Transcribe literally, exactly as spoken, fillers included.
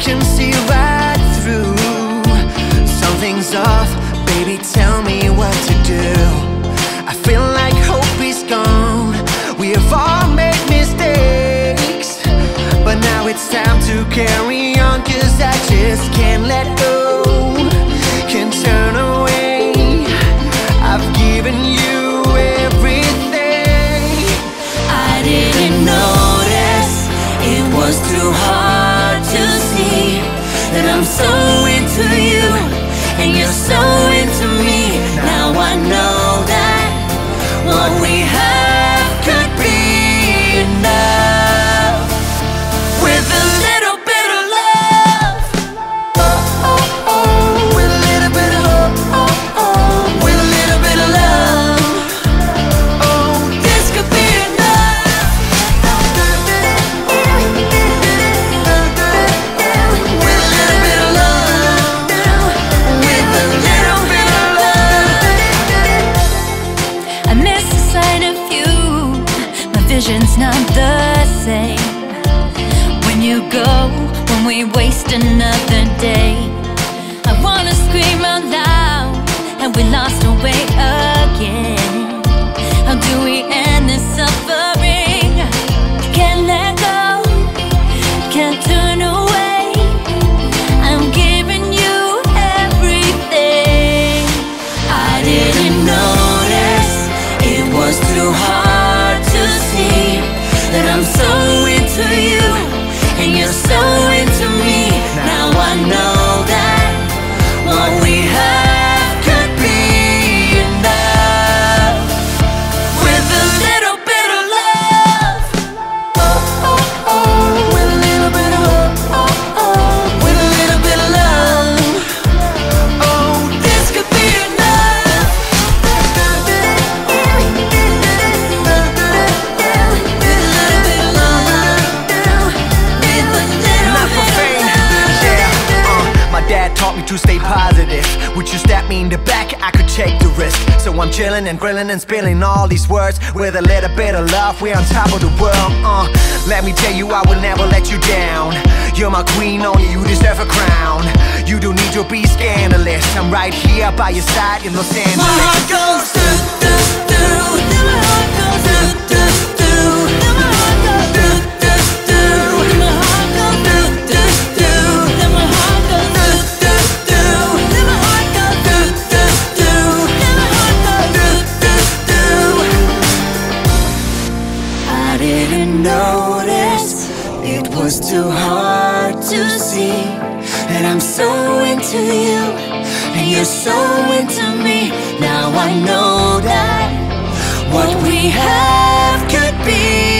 can see right through. Something's off, baby, tell me what to do. I feel like hope is gone. We have all made mistakes, but now it's time to carry on, cause I just can't let go, can't turn away. I've given you everything. I didn't notice it was too hard to see that I'm so into you and you're so into me. Now I know that what we have could be enough with a little bit of love. Oh, oh, oh. With a little bit of oh, oh, oh. With a little bit of love. Oh, this could be enough. With a little bit of love. With a little bit of love. I miss the sight of you. My vision's not the same. When you go, when we waste another day, I wanna scream out loud, and we lost our way again. How do we end this suffering? Can't let go, can't turn away. I'm giving you everything. I didn't notice it was too hard to see that I'm so into you and you're so into me. Now I know that what we have could be enough with a little bit of love. Oh, oh, oh. With a little bit of oh, oh, oh. With a little bit of love. Oh, this could be enough. With a little bit of love. With a little bit of love. My dad taught me to stay positive, which you stabbed me in the back, I could take the risk. So I'm chilling and grilling and spilling all these words. With a little bit of love, we're on top of the world. Uh, let me tell you, I will never let you down. You're my queen, only you deserve a crown. You don't need to be scandalous. I'm right here by your side in Los Angeles. My heart goes through, through, through. My heart goes through, through, through. My heart goes through, through, through. My heart goes through, through, through. My heart goes through, through, through. My heart goes through, through, through. My heart goes through, through, through. I didn't notice it was too hard to see that I'm so into you and you're so into me. Now I know that what we have could be